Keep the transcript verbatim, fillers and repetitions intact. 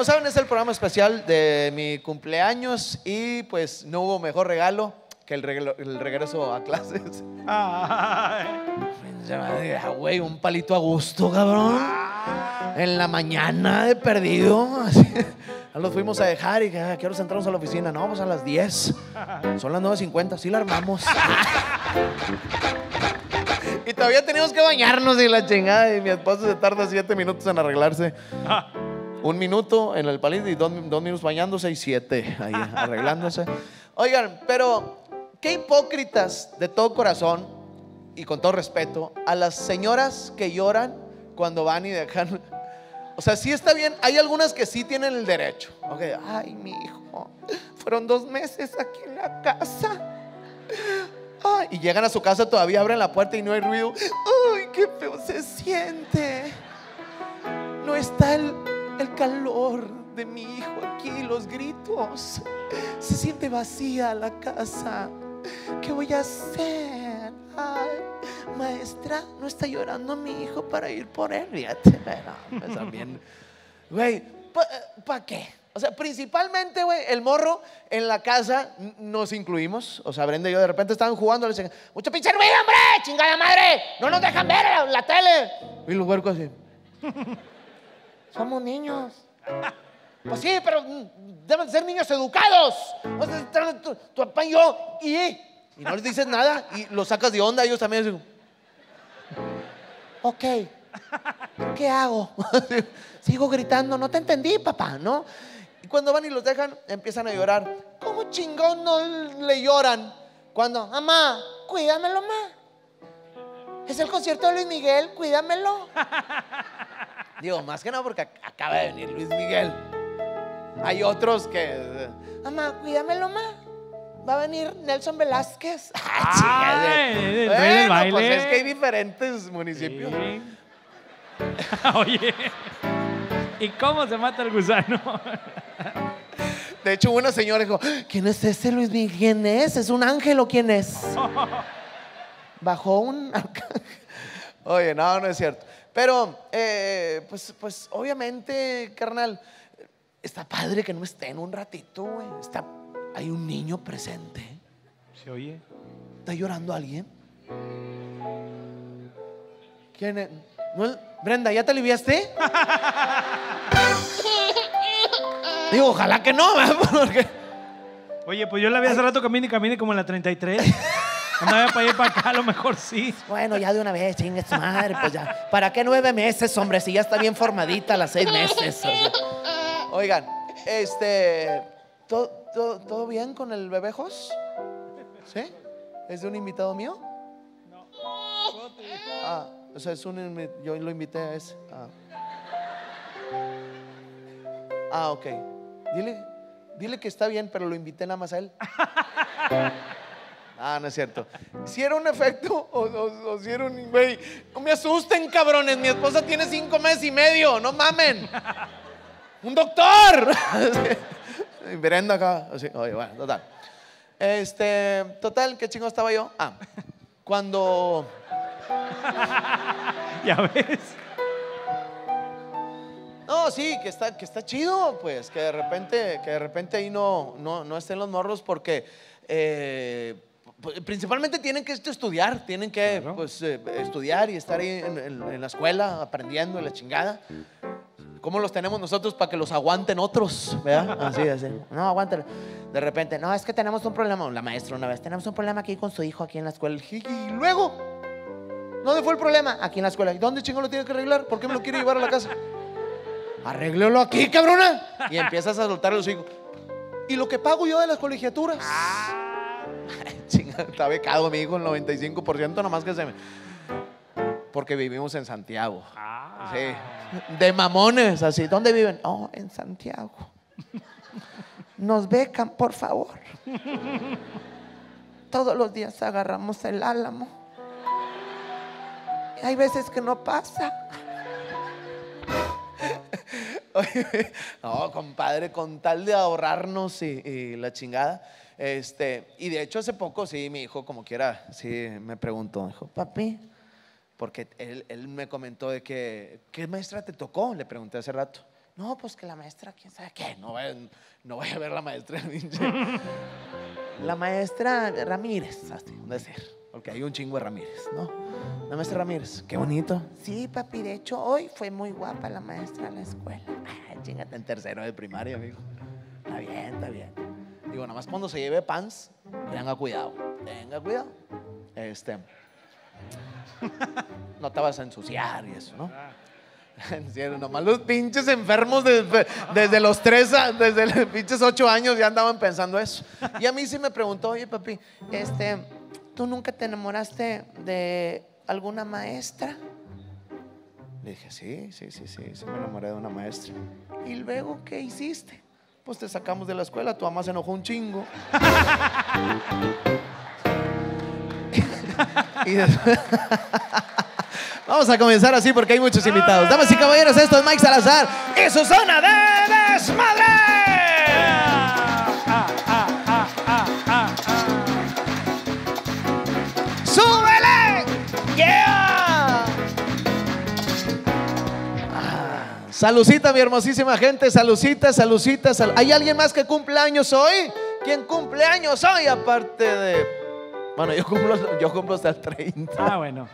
Como saben, es el programa especial de mi cumpleaños y pues no hubo mejor regalo que el, regalo, el regreso a clases. Ay, güey, un palito a gusto, cabrón. En la mañana de perdido. Los fuimos a dejar y ¿a qué horas entramos a la oficina? No, pues a las diez. Son las nueve cincuenta, sí la armamos. Y todavía teníamos que bañarnos y la chingada. Y mi esposo se tarda siete minutos en arreglarse. Un minuto en el palito y dos, dos minutos bañándose y siete ahí arreglándose. Oigan, pero qué hipócritas de todo corazón y con todo respeto a las señoras que lloran cuando van y dejan. O sea, sí está bien, hay algunas que sí tienen el derecho. Okay. Ay, mi hijo, fueron dos meses aquí en la casa. Ay, y llegan a su casa, todavía abren la puerta y no hay ruido. Ay, qué feo se siente. No está el... el calor de mi hijo aquí, los gritos. Se siente vacía la casa. ¿Qué voy a hacer? Ay, maestra, no está llorando mi hijo para ir por él. Fíjate, pero pues también. Güey, ¿para pa qué? O sea, principalmente, güey, el morro en la casa nos incluimos. O sea, Brenda y yo de repente estaban jugando. Le decían, mucho pinche ruido, hombre, chingada madre. No nos dejan ver la, la tele. Y los huercos así. Somos niños. Pues sí, pero deben ser niños educados. O sea, tu, tu papá y yo, y, y no les dices nada y los sacas de onda. Ellos también dicen, ok, ¿qué hago? Sigo gritando, no te entendí, papá, ¿no? Y cuando van y los dejan, empiezan a llorar. ¿Cómo chingón no le lloran? Cuando, mamá, cuídamelo, mamá. Es el concierto de Luis Miguel, cuídamelo. Digo, más que nada porque acaba de venir Luis Miguel. Hay otros que... Mamá, cuídamelo, mamá. Va a venir Nelson Velázquez. ¡Ay, chingada! Bueno, baile. Pues es que hay diferentes municipios. Sí. Oye, ¿y cómo se mata el gusano? De hecho, una señora dijo, ¿quién es ese Luis Miguel? ¿Quién es? ¿Es un ángel o quién es? Oh. Bajó un... Oye, no, no es cierto. Pero, eh, pues, pues, obviamente, carnal, está padre que no estén un ratito, güey. Está, hay un niño presente. ¿Se oye? ¿Está llorando alguien? ¿Quién es? ¿No? Brenda, ¿ya te aliviaste? Digo, ojalá que no, porque... Oye, pues yo la vi hace rato camine y camine como en la treinta y tres. No voy para ir para acá, a lo mejor sí. Bueno, ya de una vez, chingue su madre, pues ya. ¿Para qué nueve meses, hombre? Si ya está bien formadita a las seis meses. Oigan, este... ¿todo, todo, ¿todo bien con el bebé Jos? ¿Sí? ¿Es de un invitado mío? No. Ah, o sea, es un... Yo lo invité a ese. Ah, ah, ok. Dile, dile que está bien, pero lo invité nada más a él. Ah, no es cierto. Si era un efecto o, o, o si era un... Güey, no me asusten, cabrones. Mi esposa tiene cinco meses y medio. No mamen. ¡Un doctor! Y Brenda acá. Así. Oye, bueno, total. Este, total, ¿qué chingo estaba yo? Ah, cuando... ¿Ya ves? No, sí, que está, que está chido, pues. Que de repente, que de repente ahí no, no, no estén los morros porque... Eh, Principalmente tienen que estudiar, tienen que claro. pues, eh, estudiar y estar ahí en, en, en la escuela aprendiendo la chingada. ¿Cómo los tenemos nosotros para que los aguanten otros? ¿Verdad? Así, así. No, aguántalo. De repente, no, es que tenemos un problema. La maestra una vez, tenemos un problema aquí con su hijo aquí en la escuela. Y luego, ¿dónde fue el problema? Aquí en la escuela. ¿Y dónde chingón lo tiene que arreglar? ¿Por qué me lo quiere llevar a la casa? Arréglelo aquí, cabrona. Y empiezas a soltar a los hijos. ¿Y lo que pago yo de las colegiaturas? Ah. Está becado mi hijo el noventa y cinco por ciento nomás que se me... Porque vivimos en Santiago. Ah. Sí. De mamones, así. ¿Dónde viven? Oh, en Santiago. Nos becan, por favor. Todos los días agarramos el álamo. Hay veces que no pasa. No, compadre, con tal de ahorrarnos y, y la chingada. Este, y de hecho hace poco sí, mi hijo como quiera, sí me preguntó, dijo, papi, porque él, él me comentó de que, ¿qué maestra te tocó? Le pregunté hace rato. No, pues que la maestra, quién sabe qué, no vaya, no vaya a ver la maestra. La maestra Ramírez, así, un decir, porque hay un chingo de Ramírez, ¿no? La maestra Ramírez, qué bonito. Sí, papi, de hecho, hoy fue muy guapa la maestra en la escuela. Ay, chingate en tercero de primaria, amigo. Está bien, está bien. Digo, nada más cuando se lleve pants, tenga cuidado, tenga cuidado. Este, no te vas a ensuciar y eso, ¿no? En serio, nomás los pinches enfermos desde, desde los tres, desde los pinches ocho años ya andaban pensando eso. Y a mí sí me preguntó, oye papi, este, ¿tú nunca te enamoraste de alguna maestra? Le dije, sí, sí, sí, sí, sí me enamoré de una maestra. ¿Y luego qué hiciste? Pues te sacamos de la escuela, tu mamá se enojó un chingo. Y después... Vamos a comenzar así porque hay muchos invitados. Damas y caballeros, esto es Mike Salazar y su zona de desmadre. Ah, ah, ah, ah, ah, ah. ¡Súbele! ¡Yeah! Ah, salucita, mi hermosísima gente. Salucita, salucita, sal... ¿Hay alguien más que cumple años hoy? ¿Quién cumple años hoy? Aparte de... Bueno, yo cumplo, yo cumplo hasta el treinta. Ah, bueno.